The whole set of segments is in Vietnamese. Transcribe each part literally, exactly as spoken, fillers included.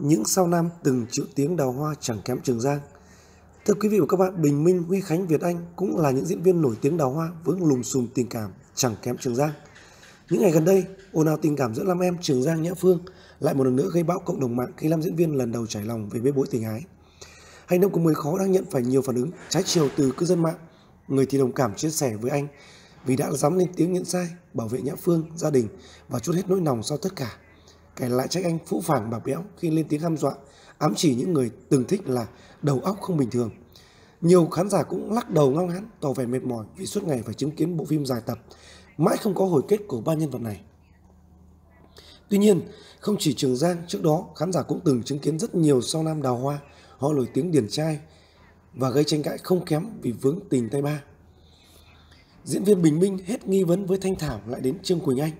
những sao nam từng chịu tiếng đào hoa chẳng kém Trường Giang. Thưa quý vị và các bạn, Bình Minh, Huy Khánh, Việt Anh cũng là những diễn viên nổi tiếng đào hoa với lùm xùm tình cảm chẳng kém Trường Giang. Những ngày gần đây, ồn ào tình cảm giữa Nam Em, Trường Giang, Nhã Phương lại một lần nữa gây bão cộng đồng mạng khi nam diễn viên lần đầu trải lòng về bê bối tình ái. Hành động của Mười Khó đang nhận phải nhiều phản ứng trái chiều từ cư dân mạng. Người thì đồng cảm chia sẻ với anh vì đã dám lên tiếng nhận sai, bảo vệ Nhã Phương, gia đình và chút hết nỗi lòng sau tất cả. Kẻ lại trách anh phũ phàng bạc bẽo khi lên tiếng hăm dọa, ám chỉ những người từng thích là đầu óc không bình thường. Nhiều khán giả cũng lắc đầu ngao ngán, tỏ vẻ mệt mỏi vì suốt ngày phải chứng kiến bộ phim dài tập mãi không có hồi kết của ba nhân vật này. Tuy nhiên, không chỉ Trường Giang, trước đó khán giả cũng từng chứng kiến rất nhiều sao nam đào hoa, họ nổi tiếng điển trai và gây tranh cãi không kém vì vướng tình tay ba. Diễn viên Bình Minh hết nghi vấn với Thanh Thảo lại đến Trương Quỳnh Anh.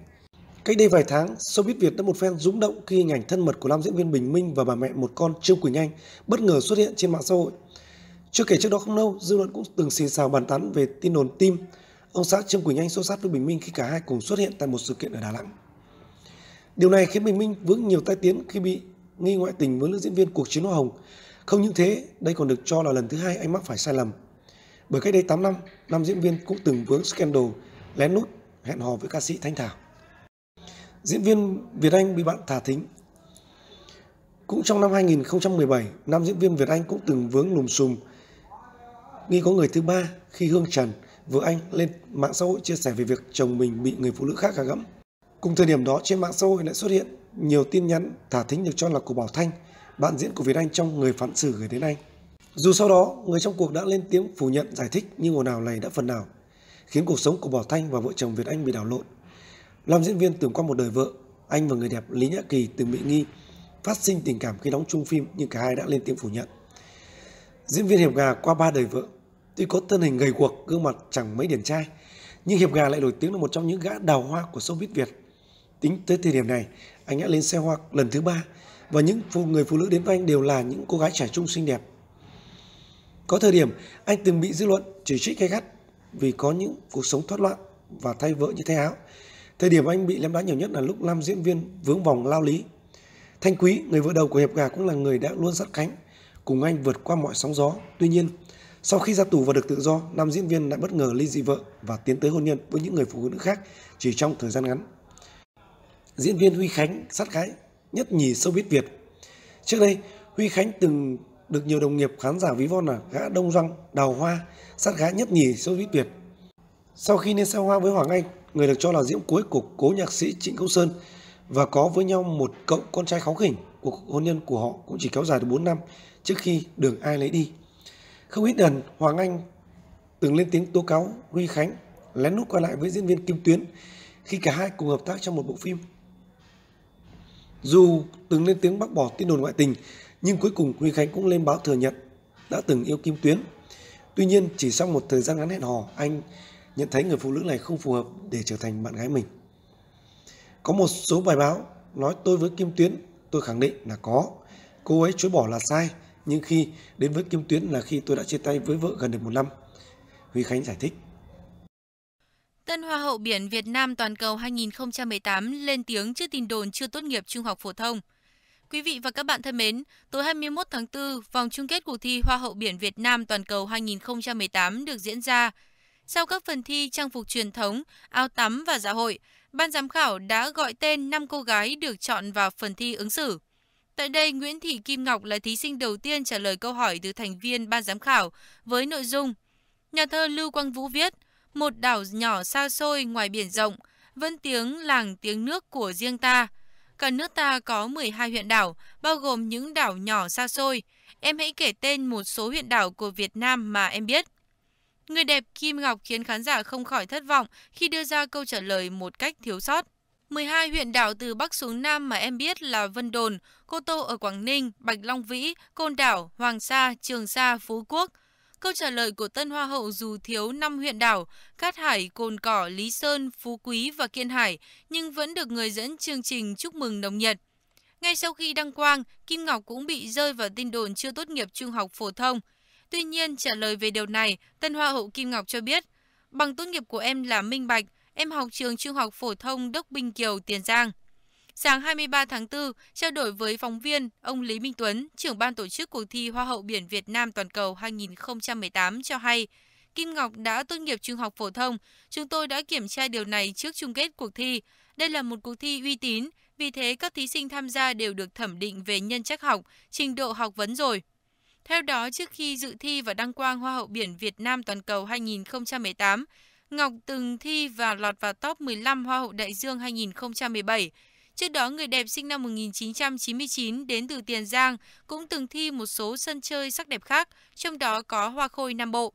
Cách đây vài tháng, showbiz Việt đã một phen rúng động khi hình ảnh thân mật của nam diễn viên Bình Minh và bà mẹ một con Trương Quỳnh Anh bất ngờ xuất hiện trên mạng xã hội. Chưa kể trước đó không lâu, dư luận cũng từng xì xào bàn tán về tin đồn tim ông xã Trương Quỳnh Anh xô xát với Bình Minh khi cả hai cùng xuất hiện tại một sự kiện ở Đà Nẵng. Điều này khiến Bình Minh vướng nhiều tai tiếng khi bị nghi ngoại tình với nữ diễn viên Cuộc Chiến Hoa Hồng. Không những thế, đây còn được cho là lần thứ hai anh mắc phải sai lầm. Bởi cách đây tám năm, nam diễn viên cũng từng vướng scandal lén nút hẹn hò với ca sĩ Thanh Thảo. Diễn viên Việt Anh bị bạn thả thính. Cũng trong năm hai nghìn không trăm mười bảy, nam diễn viên Việt Anh cũng từng vướng lùm xùm nghi có người thứ ba khi Hương Trần, vợ anh, lên mạng xã hội chia sẻ về việc chồng mình bị người phụ nữ khác gà gẫm. Cùng thời điểm đó, trên mạng xã hội lại xuất hiện nhiều tin nhắn thả thính được cho là của Bảo Thanh, bạn diễn của Việt Anh trong Người Phản Xử gửi đến anh. Dù sau đó, người trong cuộc đã lên tiếng phủ nhận giải thích, nhưng ồn ào này đã phần nào khiến cuộc sống của Bảo Thanh và vợ chồng Việt Anh bị đảo lộn. Nam diễn viên từng qua một đời vợ, anh và người đẹp Lý Nhã Kỳ từng bị nghi phát sinh tình cảm khi đóng chung phim, nhưng cả hai đã lên tiếng phủ nhận. Diễn viên Hiệp Gà qua ba đời vợ, tuy có thân hình gầy guộc, gương mặt chẳng mấy điển trai, nhưng Hiệp Gà lại nổi tiếng là một trong những gã đào hoa của showbiz Việt. Tính tới thời điểm này, anh đã lên xe hoa lần thứ ba và những người phụ nữ đến với anh đều là những cô gái trẻ trung xinh đẹp. Có thời điểm, anh từng bị dư luận chỉ trích gay gắt vì có những cuộc sống thoát loạn và thay vợ như thay áo. Thời điểm anh bị ném đá nhiều nhất là lúc nam diễn viên vướng vòng lao lý. Thanh Quý, người vợ đầu của Hiệp Gà, cũng là người đã luôn sát cánh cùng anh vượt qua mọi sóng gió. Tuy nhiên, sau khi ra tù và được tự do, nam diễn viên lại bất ngờ ly dị vợ và tiến tới hôn nhân với những người phụ nữ khác chỉ trong thời gian ngắn. Diễn viên Huy Khánh sát gái nhất nhì showbiz Việt. Trước đây, Huy Khánh từng được nhiều đồng nghiệp khán giả ví von là gã đông răng, đào hoa, sát gái nhất nhì showbiz Việt. Sau khi lên xe hoa với Hoàng Anh, người được cho là diễm cuối của cố nhạc sĩ Trịnh Công Sơn, và có với nhau một cậu con trai kháu khỉnh, cuộc hôn nhân của họ cũng chỉ kéo dài được bốn năm trước khi đường ai nấy đi. Không ít lần, Hoàng Anh từng lên tiếng tố cáo Huy Khánh lén lút qua lại với diễn viên Kim Tuyến khi cả hai cùng hợp tác trong một bộ phim. Dù từng lên tiếng bác bỏ tin đồn ngoại tình, nhưng cuối cùng Huy Khánh cũng lên báo thừa nhận đã từng yêu Kim Tuyến. Tuy nhiên, chỉ sau một thời gian ngắn hẹn hò, anh nhận thấy người phụ nữ này không phù hợp để trở thành bạn gái mình. Có một số bài báo nói tôi với Kim Tuyến, tôi khẳng định là có. Cô ấy chối bỏ là sai, nhưng khi đến với Kim Tuyến là khi tôi đã chia tay với vợ gần được một năm. Huy Khánh giải thích. Tân Hoa hậu Biển Việt Nam Toàn cầu hai nghìn không trăm mười tám lên tiếng trước tin đồn chưa tốt nghiệp trung học phổ thông. Quý vị và các bạn thân mến, tối hai mươi mốt tháng tư, vòng chung kết cuộc thi Hoa hậu Biển Việt Nam Toàn cầu hai nghìn không trăm mười tám được diễn ra. Sau các phần thi trang phục truyền thống, áo tắm và dạ hội, ban giám khảo đã gọi tên năm cô gái được chọn vào phần thi ứng xử. Tại đây, Nguyễn Thị Kim Ngọc là thí sinh đầu tiên trả lời câu hỏi từ thành viên ban giám khảo với nội dung. Nhà thơ Lưu Quang Vũ viết, một đảo nhỏ xa xôi ngoài biển rộng, vẫn tiếng làng tiếng nước của riêng ta. Cả nước ta có mười hai huyện đảo, bao gồm những đảo nhỏ xa xôi. Em hãy kể tên một số huyện đảo của Việt Nam mà em biết. Người đẹp Kim Ngọc khiến khán giả không khỏi thất vọng khi đưa ra câu trả lời một cách thiếu sót. mười hai huyện đảo từ Bắc xuống Nam mà em biết là Vân Đồn, Cô Tô ở Quảng Ninh, Bạch Long Vĩ, Côn Đảo, Hoàng Sa, Trường Sa, Phú Quốc. Câu trả lời của Tân Hoa hậu dù thiếu năm huyện đảo, Cát Hải, Cồn Cỏ, Lý Sơn, Phú Quý và Kiên Hải, nhưng vẫn được người dẫn chương trình chúc mừng nồng nhiệt. Ngay sau khi đăng quang, Kim Ngọc cũng bị rơi vào tin đồn chưa tốt nghiệp trung học phổ thông. Tuy nhiên, trả lời về điều này, Tân Hoa hậu Kim Ngọc cho biết, bằng tốt nghiệp của em là minh bạch, em học trường trung học phổ thông Đốc Bình Kiều, Tiền Giang. Sáng hai mươi ba tháng tư, trao đổi với phóng viên, ông Lý Minh Tuấn, trưởng ban tổ chức cuộc thi Hoa hậu Biển Việt Nam Toàn cầu hai không một tám cho hay, Kim Ngọc đã tốt nghiệp trung học phổ thông. Chúng tôi đã kiểm tra điều này trước chung kết cuộc thi. Đây là một cuộc thi uy tín, vì thế các thí sinh tham gia đều được thẩm định về nhân trắc học, trình độ học vấn rồi. Theo đó, trước khi dự thi và đăng quang Hoa hậu Biển Việt Nam Toàn cầu hai không một tám, Ngọc từng thi và lọt vào top mười lăm Hoa hậu Đại dương hai không một bảy. Trước đó, người đẹp sinh năm một nghìn chín trăm chín mươi chín đến từ Tiền Giang cũng từng thi một số sân chơi sắc đẹp khác, trong đó có Hoa khôi Nam Bộ.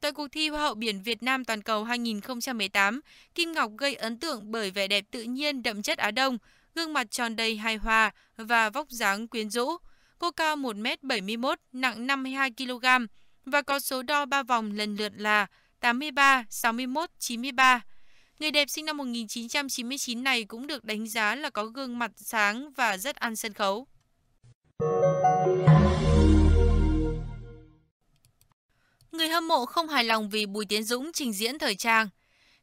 Tại cuộc thi Hoa hậu Biển Việt Nam Toàn cầu hai không một tám, Kim Ngọc gây ấn tượng bởi vẻ đẹp tự nhiên đậm chất Á Đông, gương mặt tròn đầy hài hòa và vóc dáng quyến rũ. Cô cao một mét bảy mươi mốt, nặng năm mươi hai ki lô gam và có số đo ba vòng lần lượt là tám mươi ba, sáu mươi mốt, chín mươi ba. Người đẹp sinh năm một nghìn chín trăm chín mươi chín này cũng được đánh giá là có gương mặt sáng và rất ăn sân khấu. Người hâm mộ không hài lòng vì Bùi Tiến Dũng trình diễn thời trang.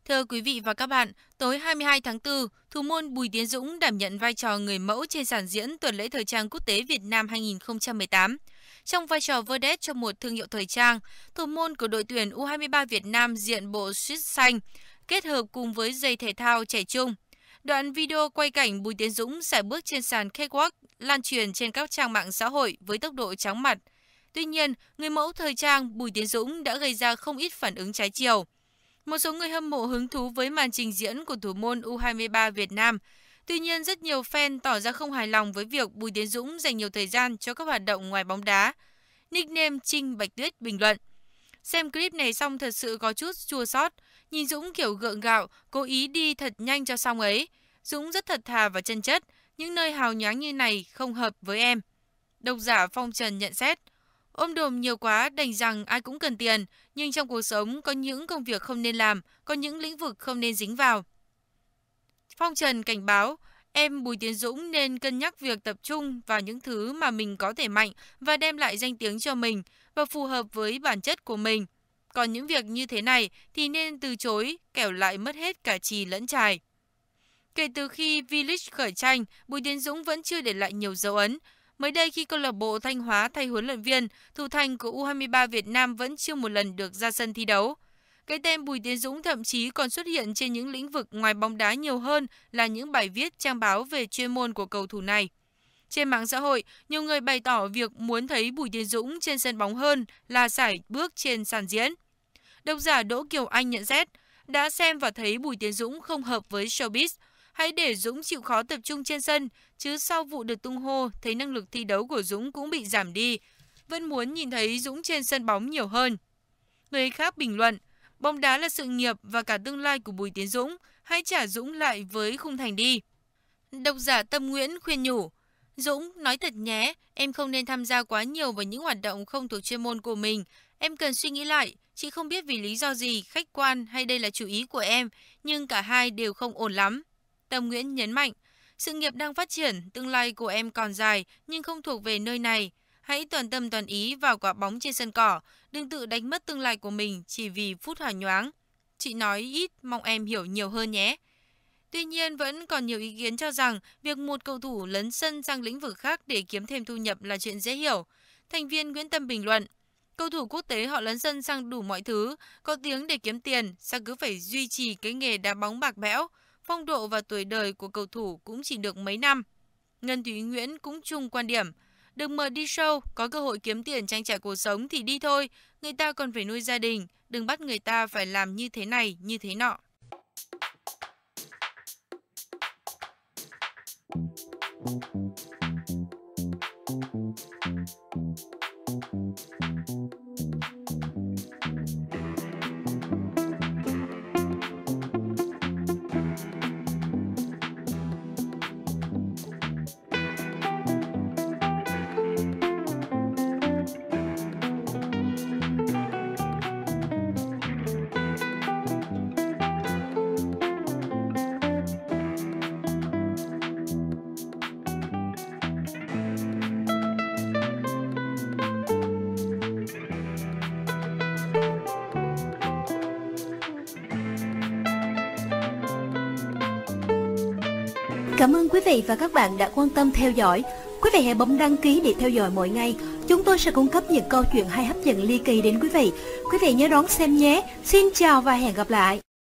Thưa quý vị và các bạn, tối hai mươi hai tháng tư, thủ môn Bùi Tiến Dũng đảm nhận vai trò người mẫu trên sàn diễn tuần lễ thời trang quốc tế Việt Nam hai không một tám. Trong vai trò vedette cho một thương hiệu thời trang, thủ môn của đội tuyển U hai mươi ba Việt Nam diện bộ suit xanh, kết hợp cùng với giày thể thao trẻ trung. Đoạn video quay cảnh Bùi Tiến Dũng sải bước trên sàn catwalk lan truyền trên các trang mạng xã hội với tốc độ chóng mặt. Tuy nhiên, người mẫu thời trang Bùi Tiến Dũng đã gây ra không ít phản ứng trái chiều. Một số người hâm mộ hứng thú với màn trình diễn của thủ môn U hai mươi ba Việt Nam. Tuy nhiên, rất nhiều fan tỏ ra không hài lòng với việc Bùi Tiến Dũng dành nhiều thời gian cho các hoạt động ngoài bóng đá. Nickname Trinh Bạch Tuyết bình luận: xem clip này xong thật sự có chút chua xót, nhìn Dũng kiểu gượng gạo, cố ý đi thật nhanh cho xong ấy. Dũng rất thật thà và chân chất, những nơi hào nhoáng như này không hợp với em. Độc giả Phong Trần nhận xét: ôm đồm nhiều quá, đành rằng ai cũng cần tiền, nhưng trong cuộc sống có những công việc không nên làm, có những lĩnh vực không nên dính vào. Phong Trần cảnh báo, em Bùi Tiến Dũng nên cân nhắc việc tập trung vào những thứ mà mình có thể mạnh và đem lại danh tiếng cho mình và phù hợp với bản chất của mình. Còn những việc như thế này thì nên từ chối, kẻo lại mất hết cả chì lẫn chài. Kể từ khi V-League khởi tranh, Bùi Tiến Dũng vẫn chưa để lại nhiều dấu ấn. Mới đây khi câu lạc bộ Thanh Hóa thay huấn luyện viên, thủ thành của U hai mươi ba Việt Nam vẫn chưa một lần được ra sân thi đấu. Cái tên Bùi Tiến Dũng thậm chí còn xuất hiện trên những lĩnh vực ngoài bóng đá nhiều hơn là những bài viết trang báo về chuyên môn của cầu thủ này. Trên mạng xã hội, nhiều người bày tỏ việc muốn thấy Bùi Tiến Dũng trên sân bóng hơn là sải bước trên sàn diễn. Độc giả Đỗ Kiều Anh nhận xét, đã xem và thấy Bùi Tiến Dũng không hợp với showbiz. Hãy để Dũng chịu khó tập trung trên sân, chứ sau vụ được tung hô, thấy năng lực thi đấu của Dũng cũng bị giảm đi. Vẫn muốn nhìn thấy Dũng trên sân bóng nhiều hơn. Người khác bình luận, bóng đá là sự nghiệp và cả tương lai của Bùi Tiến Dũng, hãy trả Dũng lại với khung thành đi. Độc giả Tâm Nguyễn khuyên nhủ, Dũng nói thật nhé, em không nên tham gia quá nhiều vào những hoạt động không thuộc chuyên môn của mình. Em cần suy nghĩ lại, chị không biết vì lý do gì, khách quan hay đây là chủ ý của em, nhưng cả hai đều không ổn lắm. Tâm Nguyễn nhấn mạnh, sự nghiệp đang phát triển, tương lai của em còn dài nhưng không thuộc về nơi này. Hãy toàn tâm toàn ý vào quả bóng trên sân cỏ, đừng tự đánh mất tương lai của mình chỉ vì phút hào nhoáng. Chị nói ít, mong em hiểu nhiều hơn nhé. Tuy nhiên, vẫn còn nhiều ý kiến cho rằng việc một cầu thủ lấn sân sang lĩnh vực khác để kiếm thêm thu nhập là chuyện dễ hiểu. Thành viên Nguyễn Tâm bình luận, cầu thủ quốc tế họ lấn sân sang đủ mọi thứ, có tiếng để kiếm tiền, sao cứ phải duy trì cái nghề đá bóng bạc bẽo. Phong độ và tuổi đời của cầu thủ cũng chỉ được mấy năm. Ngân Thúy Nguyễn cũng chung quan điểm. Đừng mời đi show, có cơ hội kiếm tiền trang trải cuộc sống thì đi thôi. Người ta còn phải nuôi gia đình, đừng bắt người ta phải làm như thế này, như thế nọ. Cảm ơn quý vị và các bạn đã quan tâm theo dõi. Quý vị hãy bấm đăng ký để theo dõi mỗi ngày. Chúng tôi sẽ cung cấp những câu chuyện hay hấp dẫn ly kỳ đến quý vị. Quý vị nhớ đón xem nhé. Xin chào và hẹn gặp lại.